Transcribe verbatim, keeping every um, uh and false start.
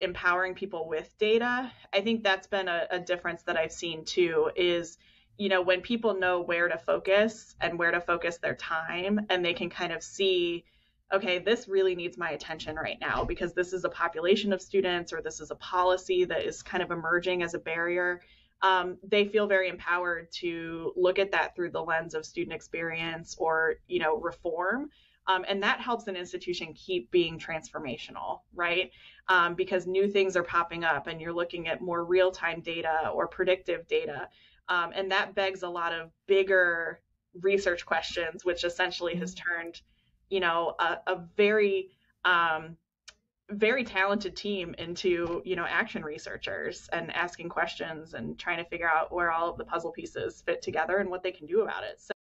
empowering people with data. I think that's been a, a difference that I've seen too is, you know, when people know where to focus and where to focus their time, and they can kind of see, okay, this really needs my attention right now because this is a population of students, or this is a policy that is kind of emerging as a barrier. Um, they feel very empowered to look at that through the lens of student experience or, you know, reform. Um, and that helps an institution keep being transformational, right? Um, because new things are popping up and you're looking at more real-time data or predictive data. Um, and that begs a lot of bigger research questions, which essentially has turned, you know, a, a very, um, very talented team into, you know, action researchers and asking questions and trying to figure out where all of the puzzle pieces fit together and what they can do about it. So